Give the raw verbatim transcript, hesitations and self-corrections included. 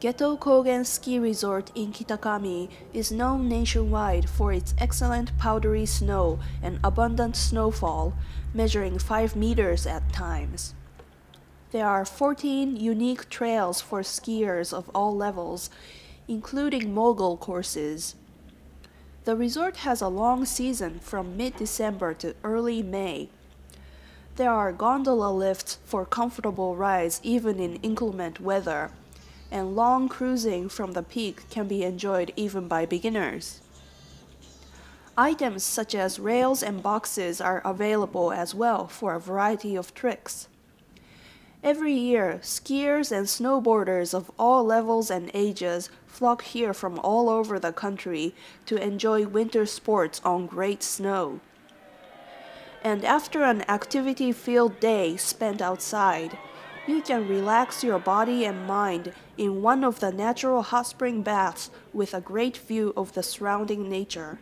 Geto Kogen Ski Resort in Kitakami is known nationwide for its excellent powdery snow and abundant snowfall, measuring five meters at times. There are fourteen unique trails for skiers of all levels, including mogul courses. The resort has a long season from mid-December to early May. There are gondola lifts for comfortable rides even in inclement weather, and long cruising from the peak can be enjoyed even by beginners. Items such as rails and boxes are available as well for a variety of tricks. Every year, skiers and snowboarders of all levels and ages flock here from all over the country to enjoy winter sports on great snow. And after an activity-filled day spent outside, you can relax your body and mind in one of the natural hot spring baths with a great view of the surrounding nature.